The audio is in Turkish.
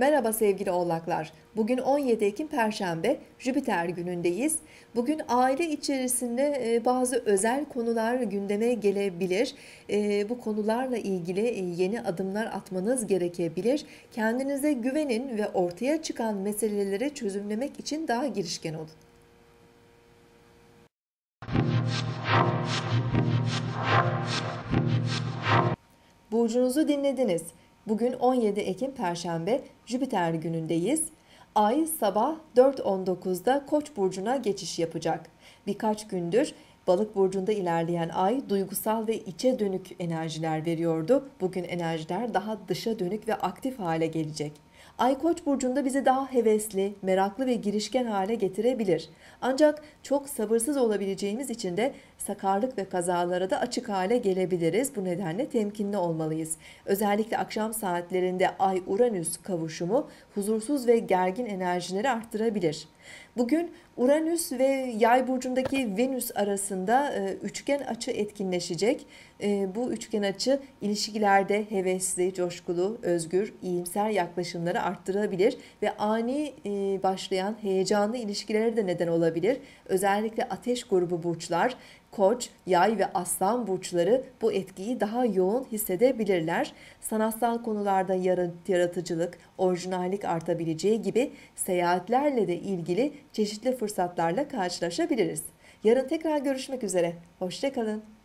Merhaba sevgili oğlaklar. Bugün 17 Ekim Perşembe, Jüpiter günündeyiz. Bugün aile içerisinde bazı özel konular gündeme gelebilir. Bu konularla ilgili yeni adımlar atmanız gerekebilir. Kendinize güvenin ve ortaya çıkan meseleleri çözümlemek için daha girişken olun. Burcunuzu dinlediniz. Bugün 17 Ekim Perşembe, Jüpiter günündeyiz. Ay sabah 4.19'da Koç burcuna geçiş yapacak. Birkaç gündür Balık burcunda ilerleyen ay duygusal ve içe dönük enerjiler veriyordu. Bugün enerjiler daha dışa dönük ve aktif hale gelecek. Ay Koç burcunda bizi daha hevesli, meraklı ve girişken hale getirebilir. Ancak çok sabırsız olabileceğimiz için de sakarlık ve kazalara da açık hale gelebiliriz. Bu nedenle temkinli olmalıyız. Özellikle akşam saatlerinde Ay-Uranüs kavuşumu huzursuz ve gergin enerjileri arttırabilir. Bugün Uranüs ve Yay burcundaki Venüs arasında üçgen açı etkinleşecek. Bu üçgen açı ilişkilerde hevesli, coşkulu, özgür, iyimser yaklaşımları arttırabilir ve ani başlayan heyecanlı ilişkilere de neden olabilir. Özellikle ateş grubu burçlar, Koç, Yay ve Aslan burçları bu etkiyi daha yoğun hissedebilirler. Sanatsal konularda yaratıcılık, orijinallik artabileceği gibi seyahatlerle de ilgili çeşitli fırsatlarla karşılaşabiliriz. Yarın tekrar görüşmek üzere. Hoşça kalın.